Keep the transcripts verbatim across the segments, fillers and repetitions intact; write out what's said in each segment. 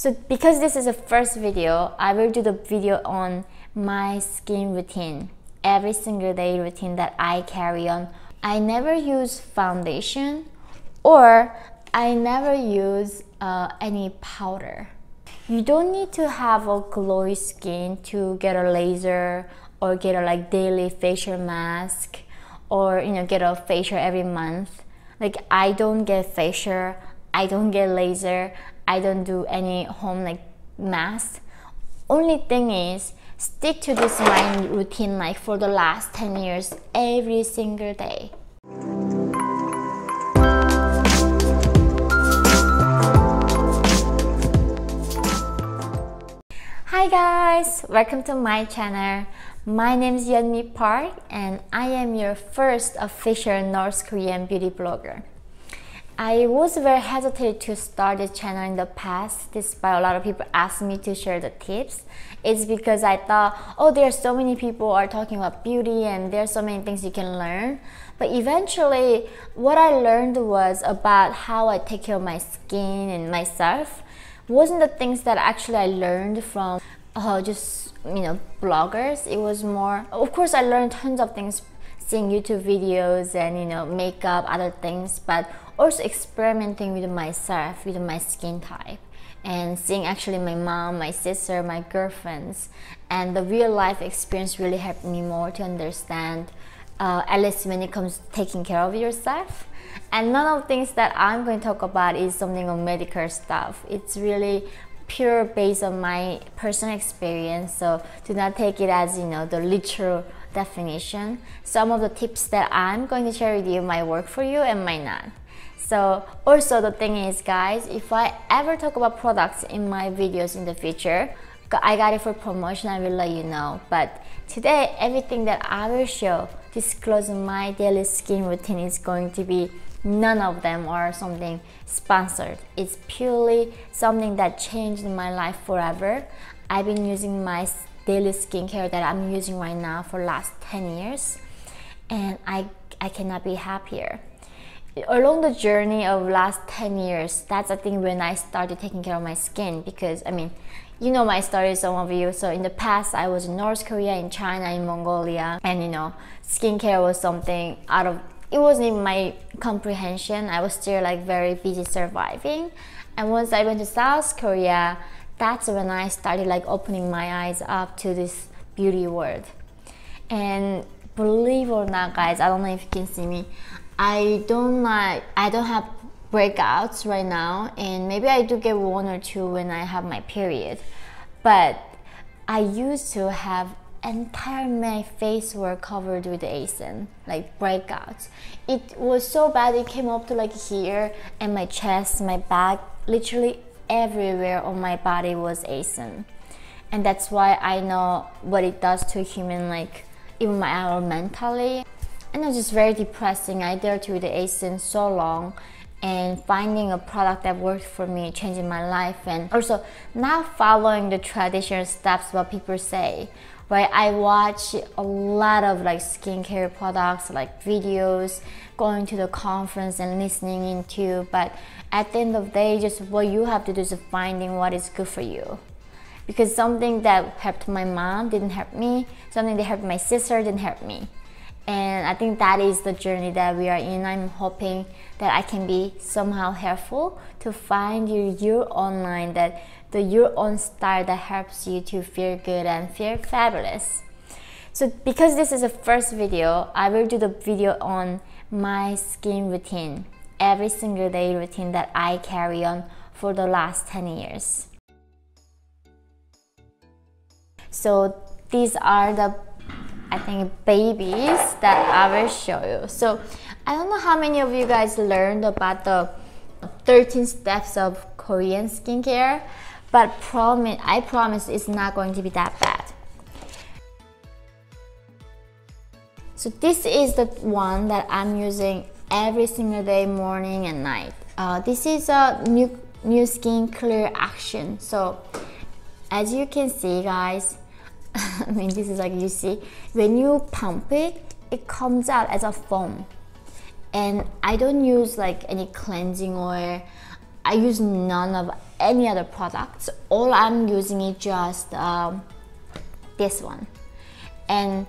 So because this is the first video, I will do the video on my skin routine, every single day routine that I carry on. I never use foundation or I never use uh, any powder. You don't need to have a glowy skin to get a laser or get a like daily facial mask or, you know, get a facial every month. Like, I don't get facial, I don't get laser, I don't do any home like mask. Only thing is, stick to this my routine like for the last ten years, every single day. Hi guys, welcome to my channel. My name is Yeonmi Park and I am your first official North Korean beauty blogger. I was very hesitant to start this channel in the past, despite a lot of people asked me to share the tips. It's because I thought, oh, there are so many people are talking about beauty and there are so many things you can learn. But eventually, what I learned was about how I take care of my skin and myself. Wasn't the things that actually I learned from uh, just, you know, bloggers. It was more, of course, I learned tons of things seeing YouTube videos and, you know, makeup, other things, but also experimenting with myself, with my skin type, and seeing actually my mom, my sister, my girlfriends, and the real life experience really helped me more to understand, uh, at least when it comes to taking care of yourself. And none of the things that I'm going to talk about is something on medical stuff. It's really pure based on my personal experience, so do not take it as, you know, the literal definition. Some of the tips that I'm going to share with you might work for you and might not. So also the thing is, guys, if I ever talk about products in my videos in the future, I got it for promotion, I will let you know. But today, everything that I will show, disclosing my daily skin routine, is going to be none of them or something sponsored. It's purely something that changed my life forever. I've been using my daily skincare that I'm using right now for last ten years, and I, I cannot be happier. Along the journey of last ten years, that's I think when I started taking care of my skin, because I mean, you know my story, some of you. So in the past, I was in North Korea, in China, in Mongolia, and you know, skincare was something out of, it wasn't even my comprehension. I was still like very busy surviving. And once I went to South Korea, that's when I started like opening my eyes up to this beauty world. And believe or not, guys, I don't know if you can see me, I don't like, I don't have breakouts right now, and maybe I do get one or two when I have my period, but I used to have entire my face were covered with acne, like breakouts. It was so bad, it came up to like here and my chest, my back, literally everywhere on my body was acne. And that's why I know what it does to human, like even my hour mentally. And it was just very depressing. I dealt with the acne so long, and finding a product that worked for me, changing my life, and also not following the traditional steps what people say, right? I watch a lot of like skincare products, like videos, going to the conference and listening into, but at the end of the day, just what you have to do is finding what is good for you. Because something that helped my mom didn't help me, something that helped my sister didn't help me. And I think that is the journey that we are in. I'm hoping that I can be somehow helpful to find your, your own line, that the, your own style that helps you to feel good and feel fabulous. So because this is the first video, I will do the video on my skin routine, every single day routine that I carry on for the last ten years. So these are the I think babies that I will show you. So I don't know how many of you guys learned about the thirteen steps of Korean skincare, but promise, I promise it's not going to be that bad. So this is the one that I'm using every single day, morning and night. Uh, this is a Nu, Nu Skin Clear Action. So as you can see, guys, I mean, this is like, you see, when you pump it, it comes out as a foam. And I don't use like any cleansing oil. I use none of any other products. All I'm using is just uh, this one. And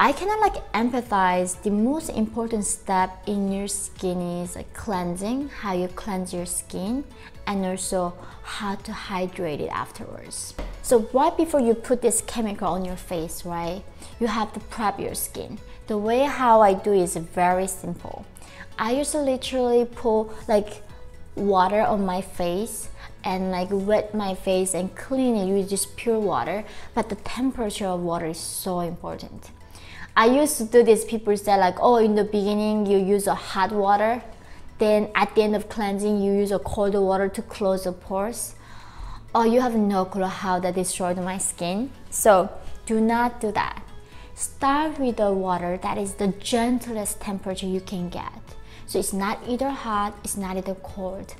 I cannot like empathize. The most important step in your skin is like cleansing, how you cleanse your skin, and also how to hydrate it afterwards. So right before you put this chemical on your face, right, you have to prep your skin. The way how I do is very simple. I used to literally pour like water on my face and like wet my face and clean it with just pure water, but the temperature of water is so important. I used to do this, people said like, oh, in the beginning you use a hot water, then at the end of cleansing you use a colder water to close the pores. Oh, you have no clue how that destroyed my skin. So do not do that. Start with the water that is the gentlest temperature you can get. So it's not either hot, it's not either cold.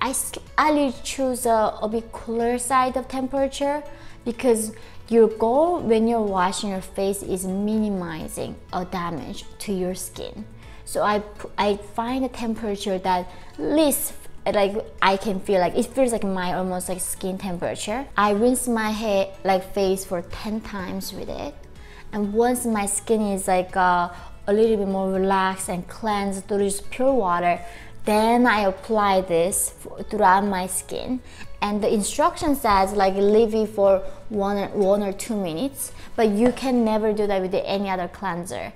I slightly choose a, a bit cooler side of temperature because your goal when you're washing your face is minimizing a damage to your skin. So I, I find a temperature that least like I can feel like it feels like my almost like skin temperature. I rinse my head like face for ten times with it, and once my skin is like uh, a little bit more relaxed and cleansed through just pure water, then I apply this throughout my skin. And the instruction says like leave it for one or, one or two minutes, but you can never do that with any other cleanser.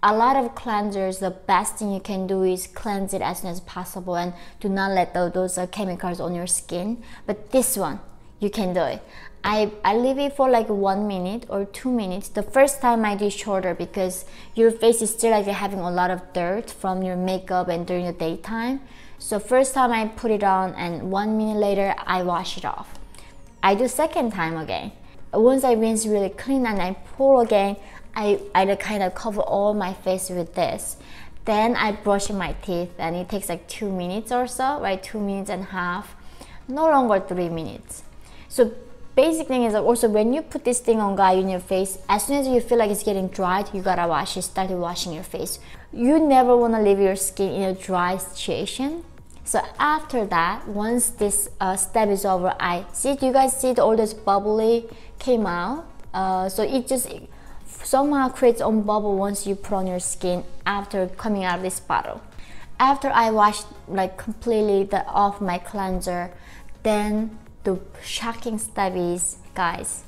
A lot of cleansers, the best thing you can do is cleanse it as soon as possible and do not let those, those chemicals on your skin. But this one, you can do it. I, I leave it for like one minute or two minutes. The first time I did shorter because your face is still like having a lot of dirt from your makeup and during the daytime. So first time I put it on and one minute later I wash it off. I do second time again. Once I rinse really clean and I pour again, I, I kind of cover all my face with this. Then I brush my teeth and it takes like two minutes or so, right? Two minutes and a half, no longer three minutes. So basic thing is also when you put this thing on guy in your face, as soon as you feel like it's getting dried, you gotta wash it, start washing your face. You never wanna leave your skin in a dry situation. So after that, once this uh, step is over, I see, do you guys see all this bubbly came out? Uh, so it just it somehow creates own bubble once you put on your skin after coming out of this bottle. After I washed like completely the, off my cleanser, then the shocking step is, guys,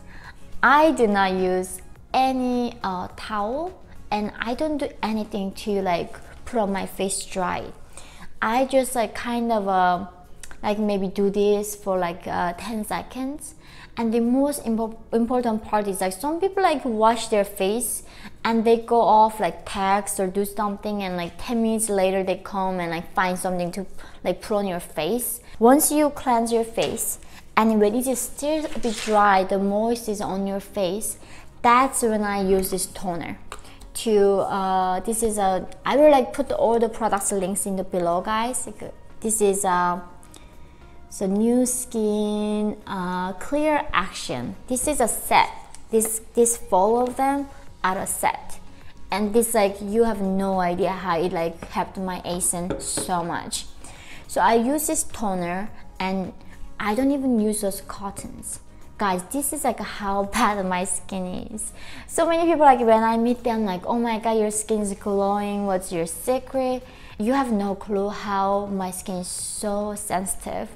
I do not use any uh, towel and I don't do anything to like put on my face dry. I just like kind of uh, like maybe do this for like uh, ten seconds. And the most impo important part is like some people like wash their face and they go off like text or do something, and like ten minutes later they come and like find something to like put on your face. Once you cleanse your face, and when it is still a bit dry, the moist is on your face, that's when I use this toner. To uh, this is a I will like put all the products links in the below, guys. This is a so Nu Skin uh, Clear Action. This is a set. This this four of them are a set, and this like you have no idea how it like helped my accent so much. So I use this toner and I don't even use those cottons. Guys, this is like how bad my skin is. So many people like when I meet them like, oh my god, your skin is glowing, what's your secret? You have no clue how my skin is so sensitive.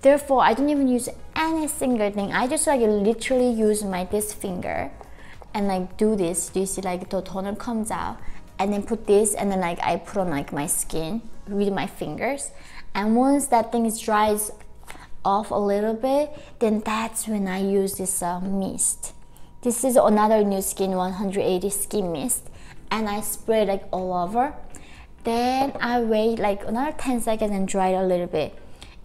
Therefore, I don't even use any single thing. I just like literally use my this finger and like do this. Do you see like the toner comes out and then put this and then like I put on like my skin with my fingers. And once that thing is dry, off a little bit, then that's when I use this uh, mist. This is another Nu Skin one eighty skin mist, and I spray like all over. Then I wait like another ten seconds and dry it a little bit.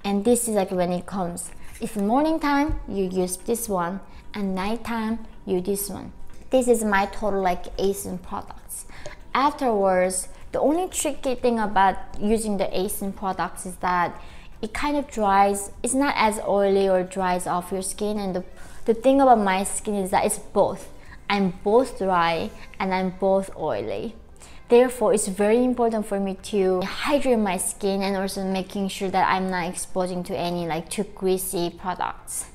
And this is like when it comes. If morning time, you use this one, and night time, you this one. This is my total like Aesop products. Afterwards, the only tricky thing about using the Aesop products is that it kind of dries, it's not as oily or dries off your skin, and the, the thing about my skin is that it's both. I'm both dry and I'm both oily. Therefore, it's very important for me to hydrate my skin and also making sure that I'm not exposing to any like too greasy products.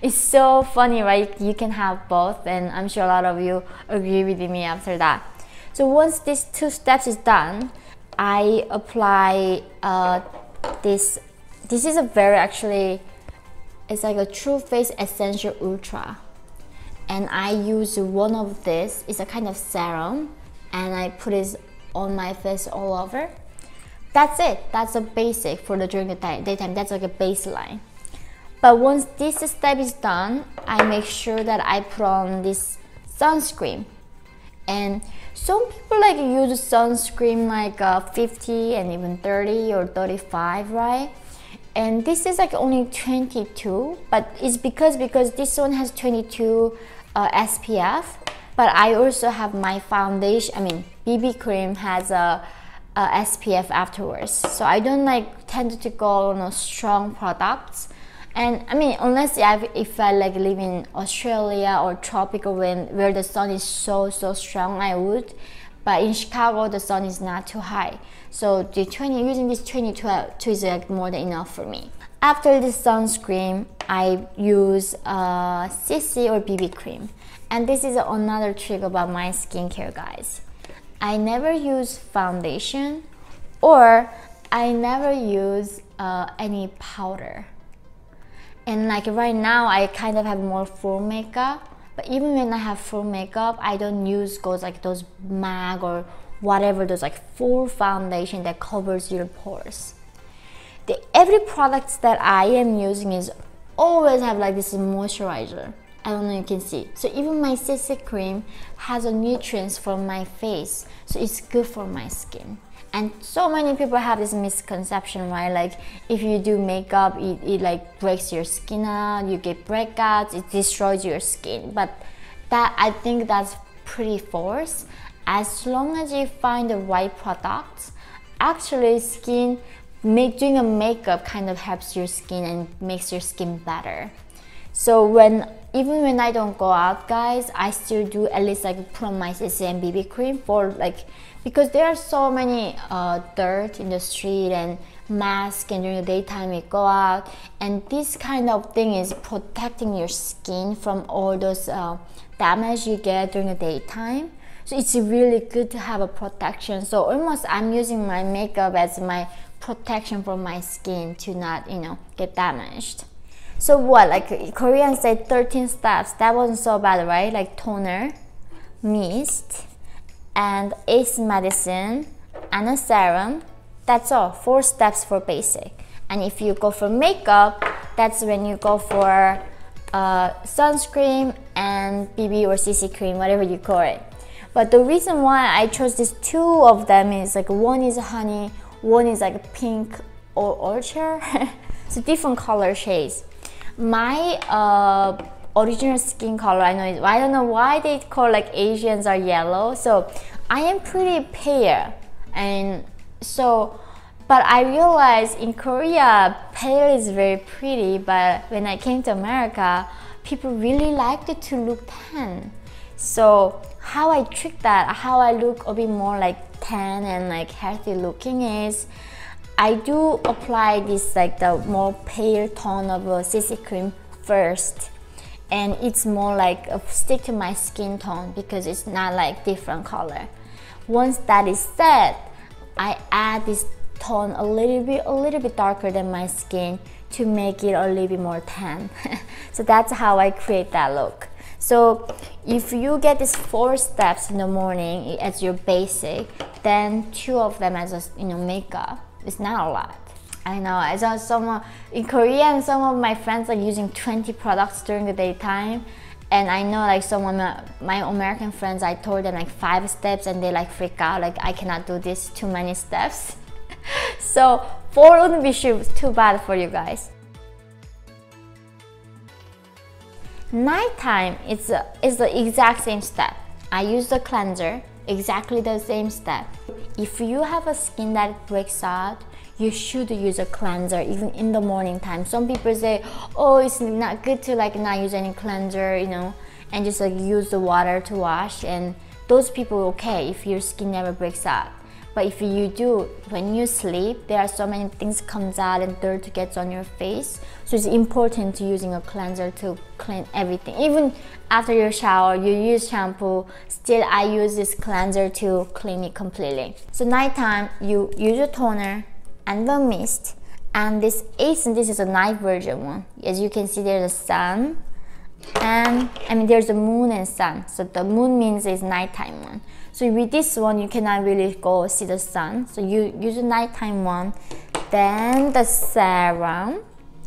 It's so funny, right? You can have both, and I'm sure a lot of you agree with me after that. So once these two steps is done, I apply uh, this. This is a very actually, it's like a True Face Essential Ultra. And I use one of this. It's a kind of serum. And I put it on my face all over. That's it. That's a basic for the during the daytime. That's like a baseline. But once this step is done, I make sure that I put on this sunscreen. And some people like use sunscreen like uh, fifty and even thirty or thirty-five, right? And this is like only twenty-two, but it's because because this one has twenty-two uh, S P F. But I also have my foundation, I mean B B cream has a, a S P F afterwards. So I don't like tend to go on a strong products. And I mean, unless I've, if I like live in Australia or tropical wind where the sun is so, so strong, I would. But in Chicago, the sun is not too high. So the twenty, using this twenty-two is like more than enough for me. After this sunscreen, I use uh, C C or B B cream. And this is another trick about my skincare, guys. I never use foundation or I never use uh, any powder. And like right now, I kind of have more full makeup. But even when I have full makeup, I don't use those like those Mac or whatever, those like full foundation that covers your pores. The, every product that I am using is always have like this moisturizer. I don't know, you can see. So even my C C cream has a nutrients from my face, so it's good for my skin. And so many people have this misconception, right? Like if you do makeup, it, it like breaks your skin out, you get breakouts, it destroys your skin. But that, I think that's pretty false. As long as you find the right products, actually skin, make, doing a makeup kind of helps your skin and makes your skin better. So when, even when I don't go out, guys, I still do at least like put on my C C and B B cream for like, because there are so many uh, dirt in the street and mask, and during the daytime we go out, and this kind of thing is protecting your skin from all those uh, damage you get during the daytime. So it's really good to have a protection. So almost I'm using my makeup as my protection for my skin to not, you know, get damaged. So what, like Koreans say thirteen steps, that wasn't so bad, right? Like toner, mist, and ace medicine, and a serum. That's all, four steps for basic. And if you go for makeup, that's when you go for uh, sunscreen and B B or C C cream, whatever you call it. But the reason why I chose these two of them is like one is honey, one is like pink or orchard. So different color shades. My uh, original skin color, I know, I don't know why they call like Asians are yellow. So I am pretty pale, and so, but I realized in Korea pale is very pretty. But when I came to America, people really liked it to look tan. So how I trick that, how I look a bit more like tan and like healthy looking is, I do apply this like the more pale tone of a C C cream first, and it's more like a stick to my skin tone because it's not like different color. Once that is set, I add this tone a little bit, a little bit darker than my skin to make it a little bit more tan. So that's how I create that look. So if you get these four steps in the morning as your basic, then two of them as a, you know, makeup. It's not a lot. I know. I saw someone in Korea and some of my friends are using twenty products during the daytime, and I know like some of my American friends, I told them like five steps and they like freak out, like I cannot do this, too many steps. So four wouldn't be too bad for you guys. Nighttime is is the exact same step. I use the cleanser, exactly the same step. If you have a skin that breaks out, you should use a cleanser even in the morning time. Some people say, oh, it's not good to like not use any cleanser, you know, and just like use the water to wash, and those people are okay if your skin never breaks out. But if you do, when you sleep, there are so many things comes out and dirt gets on your face. So it's important to using a cleanser to clean everything. Even after your shower, you use shampoo, still I use this cleanser to clean it completely. So nighttime, you use a toner and the mist. And this Aesop, this is a night version one. As you can see, there's a sun, and I mean there's a moon and sun. So the moon means it's nighttime one. So with this one, you cannot really go see the sun. So you use the nighttime one, then the serum,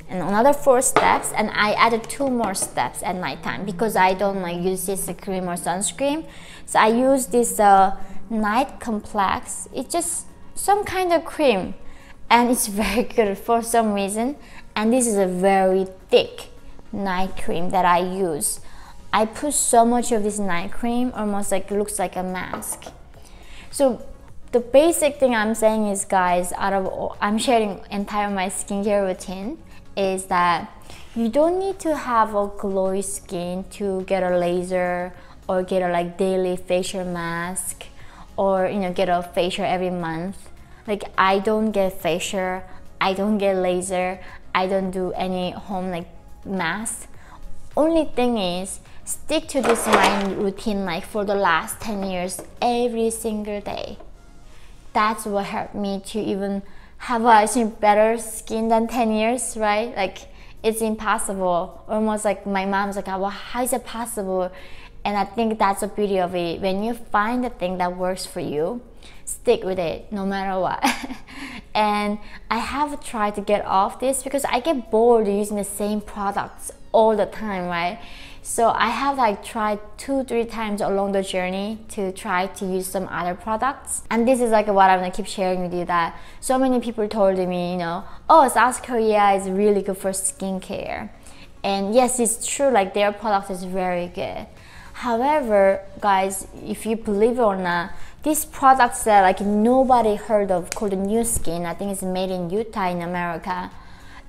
and another four steps. And I added two more steps at nighttime because I don't like use this cream or sunscreen. So I use this uh, night complex. It's just some kind of cream. And it's very good for some reason, and this is a very thick night cream that I use. I put so much of this night cream, almost like looks like a mask. So the basic thing I'm saying is, guys, out of all, I'm sharing entire my skincare routine, is that you don't need to have a glowy skin to get a laser or get a like daily facial mask, or you know, get a facial every month. Like, I don't get facial, I don't get laser, I don't do any home like mask. Only thing is, stick to this my routine like for the last ten years, every single day. That's what helped me to even have a think, better skin than ten years, right? Like, it's impossible. Almost like my mom's like, well, how is it possible? And I think that's the beauty of it. When you find the thing that works for you, stick with it no matter what. And I have tried to get off this because I get bored using the same products all the time, right? So I have like tried two, three times along the journey to try to use some other products. And this is like what I'm gonna keep sharing with you, that so many people told me, you know, oh, South Korea is really good for skincare. And yes, it's true, like their product is very good. However, guys, if you believe it or not, these products that like nobody heard of, called Nu Skin, I think it's made in Utah in America.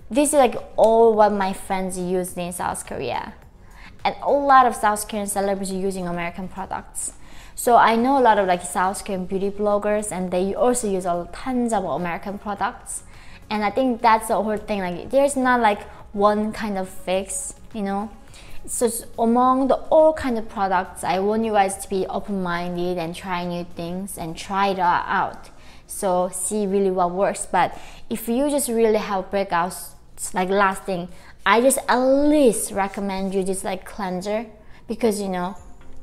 This is like all what my friends used in South Korea. And a lot of South Korean celebrities are using American products. So I know a lot of like South Korean beauty bloggers, and they also use tons of American products. And I think that's the whole thing, like there's not like one kind of fix, you know? So among the all kind of products, I want you guys to be open-minded and try new things and try it out. So see really what works. But if you just really have breakouts, like lasting, I just at least recommend you just like cleanser, because you know,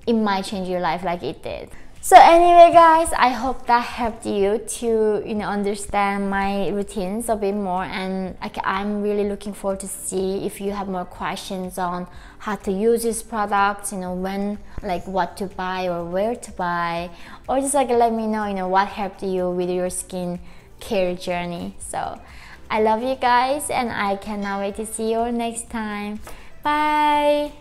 it might change your life like it did. So anyway, guys, I hope that helped you to you know understand my routines a bit more, and like, I'm really looking forward to see if you have more questions on how to use these products, you know, when, like what to buy or where to buy, or just like let me know, you know, what helped you with your skin care journey. So I love you guys, and I cannot wait to see you all next time. Bye.